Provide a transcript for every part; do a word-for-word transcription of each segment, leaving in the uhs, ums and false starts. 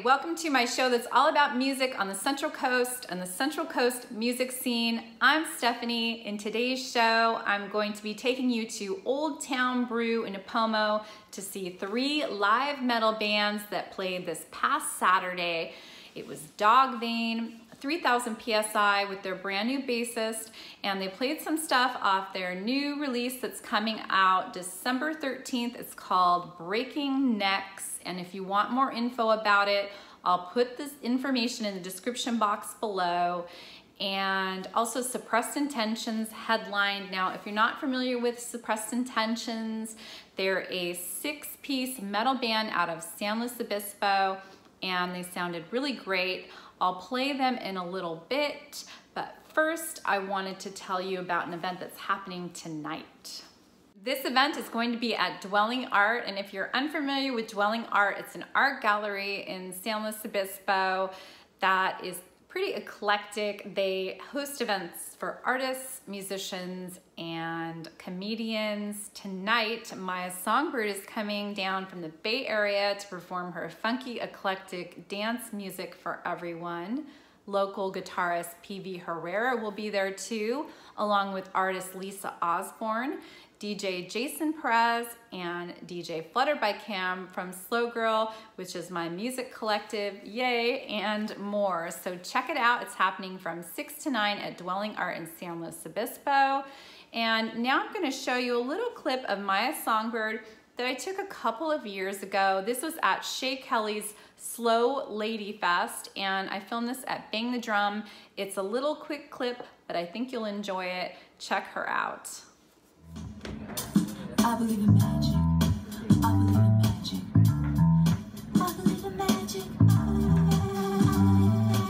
right, welcome to my show that's all about music on the Central Coast and the Central Coast music scene. I'm Stephanie. In today's show, I'm going to be taking you to Old Town Brew in Nipomo to see three live metal bands that played this past Saturday. It was Dogvane, three thousand P S I with their brand new bassist, and they played some stuff off their new release that's coming out December thirteenth. It's called Breaking Necks, and if you want more info about it, I'll put this information in the description box below. And also Suppressed Intentions headlined. Now, if you're not familiar with Suppressed Intentions, they're a six-piece metal band out of San Luis Obispo, and they sounded really great. I'll play them in a little bit, but first I wanted to tell you about an event that's happening tonight. This event is going to be at Dwelling Art, and if you're unfamiliar with Dwelling Art, it's an art gallery in San Luis Obispo that is pretty eclectic. They host events for artists, musicians, and comedians. Tonight, Maya Songbird is coming down from the Bay Area to perform her funky, eclectic dance music for everyone. Local guitarist P V Herrera will be there too, along with artist Lisa Osborne, D J Jason Perez, and D J Flutter by Cam from S L O Grrrl, which is my music collective, yay, and more. So check it out. It's happening from six to nine at Dwelling Art in San Luis Obispo. And now I'm going to show you a little clip of Maya Songbird that I took a couple of years ago. This was at Shea Kelly's Slow Lady Fest, and I filmed this at Bang the Drum. It's a little quick clip, but I think you'll enjoy it. Check her out. I believe in magic. I believe in magic. I believe in magic. I believe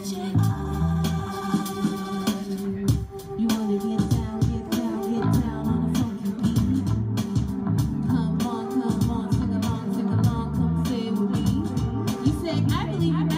in magic. You wanna get down, get down, get down on the funky beat. Come on, come on, sing along, sing along, come stay with me. You say I believe in magic.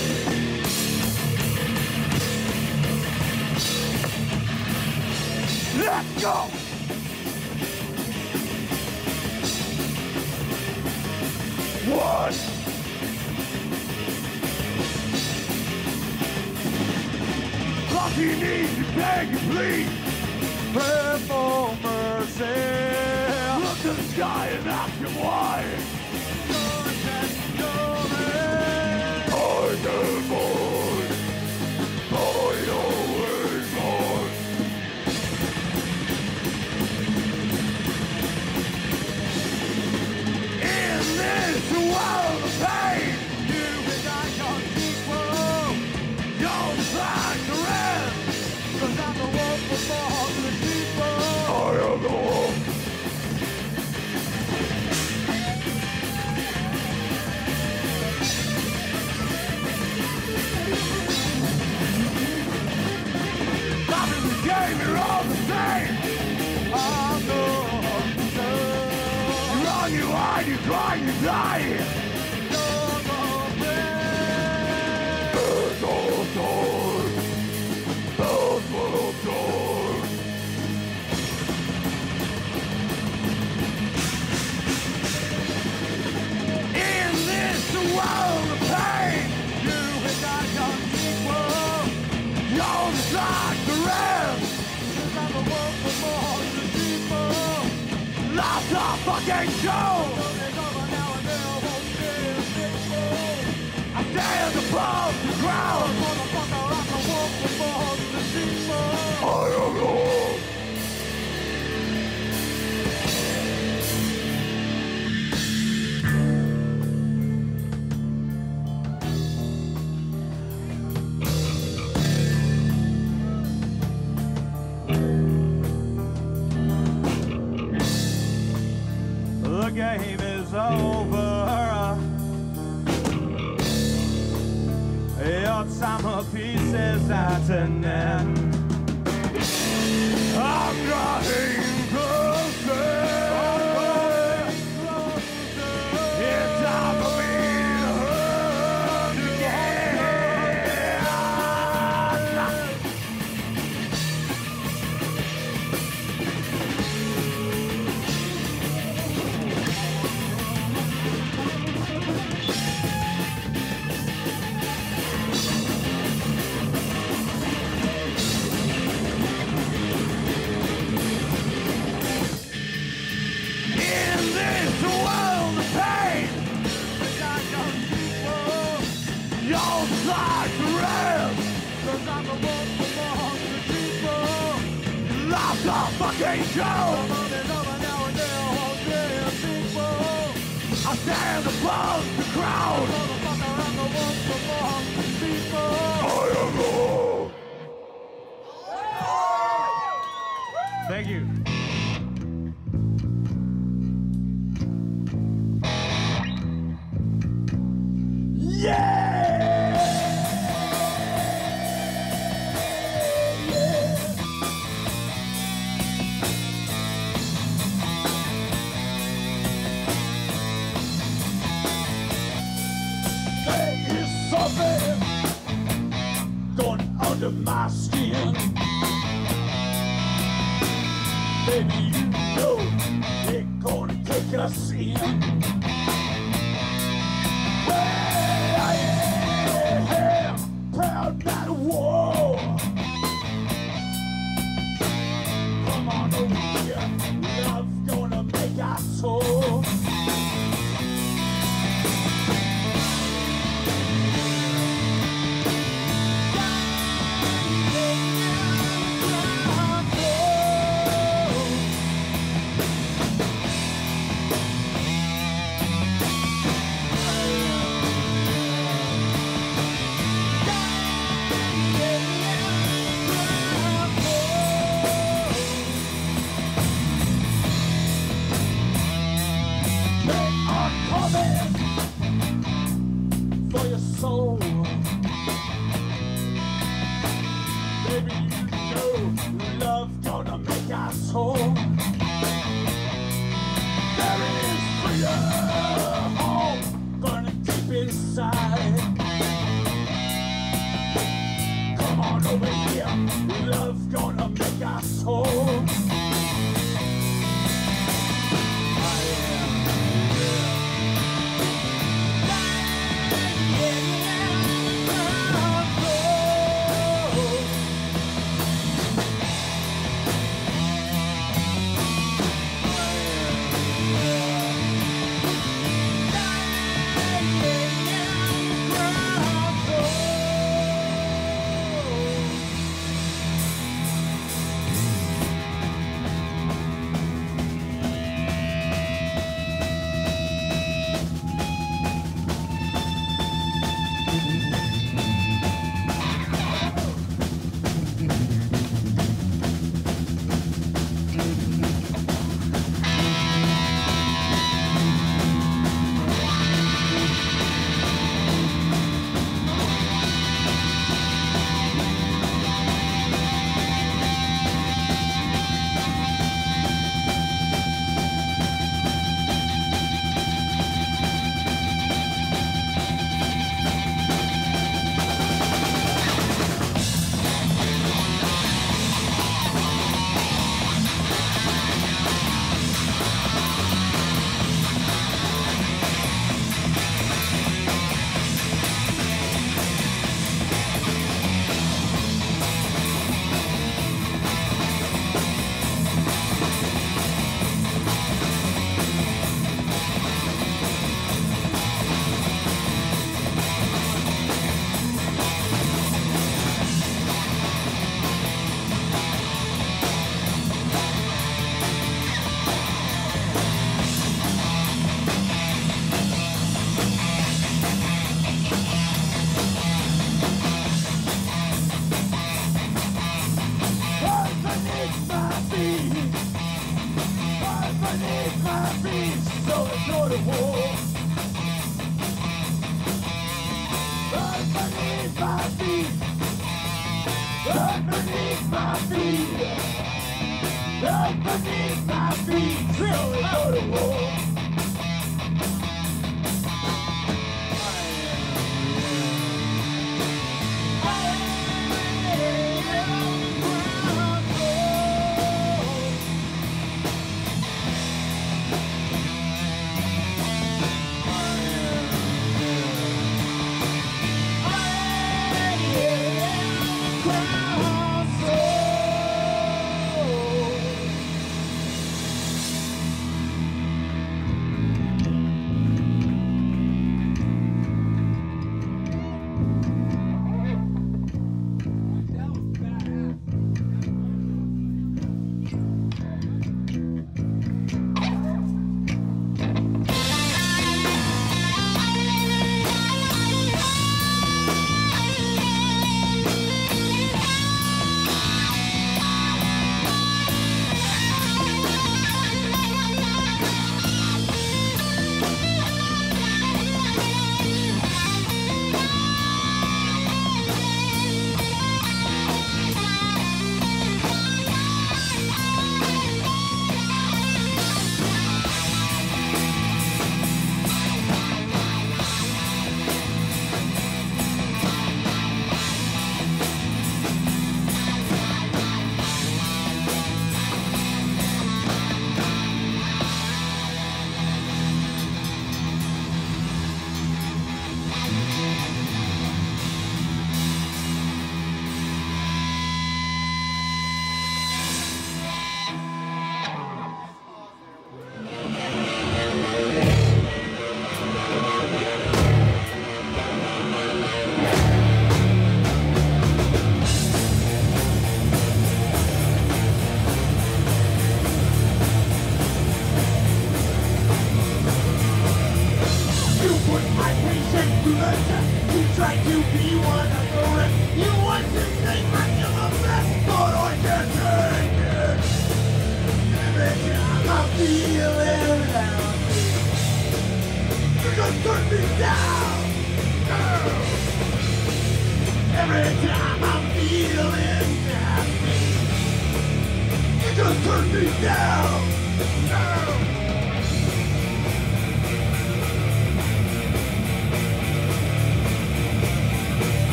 Old Town, Old Town, the fucking show. I stand above the ground. I am the Hulk. The game is over. Your summer piece is at an end. I'm getting closer. It's time for me to hurt fucking show. I stand above the crowd. I am the Hulk. Thank you. Yeah. Under my skin, baby, you know they're gonna take us in. Well, I am proud by the war. Come on over here, love's gonna make us whole. Oh, I am. I need my beats, so it's not a war. I need my beats. I need my beats. I need my beats, so it's not a war.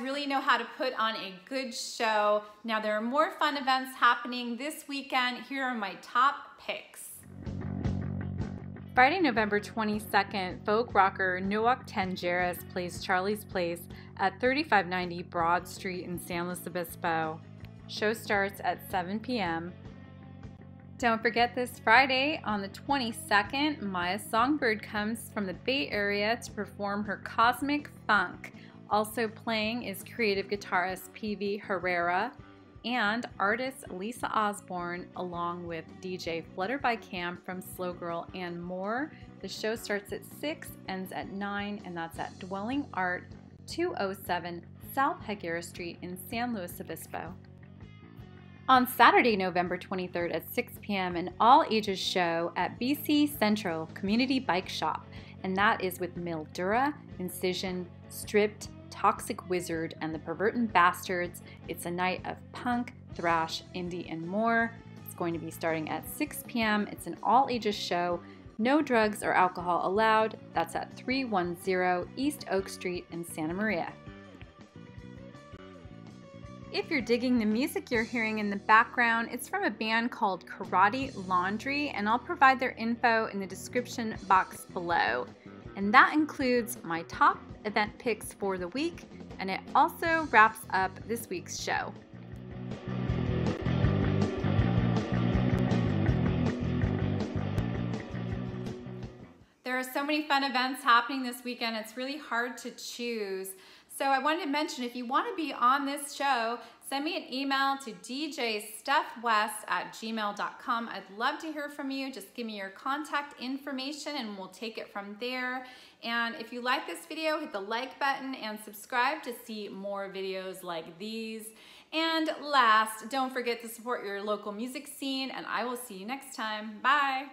Really know how to put on a good show. Now there are more fun events happening this weekend. Here are my top picks. Friday, November twenty-second, folk rocker Noak Tanjeras plays Charlie's Place at thirty-five ninety Broad Street in San Luis Obispo. Show starts at seven p m Don't forget this Friday on the twenty-second, Maya Songbird comes from the Bay Area to perform her Cosmic Funk. Also playing is creative guitarist P V Herrera and artist Lisa Osborne, along with D J Flutter by Cam from S L O Grrrl and more. The show starts at six, ends at nine, and that's at Dwelling Art, two oh seven South Higuera Street in San Luis Obispo. On Saturday, November twenty-third at six p m, an all-ages show at B C Central Community Bike Shop, and that is with Mildura, Incision, Stripped, Toxic Wizard and the Pervertin' Bastards. It's a night of punk, thrash, indie, and more. It's going to be starting at six p m It's an all-ages show. No drugs or alcohol allowed. That's at three one zero East Oak Street in Santa Maria. If you're digging the music you're hearing in the background, it's from a band called Karate Laundry, and I'll provide their info in the description box below. And that includes my top event picks for the week, and it also wraps up this week's show. There are so many fun events happening this weekend, it's really hard to choose. So I wanted to mention, if you want to be on this show, send me an email to d j stuff west at gmail dot com. I'd love to hear from you. Just give me your contact information and we'll take it from there. And if you like this video, hit the like button and subscribe to see more videos like these. And last, don't forget to support your local music scene, and I will see you next time. Bye.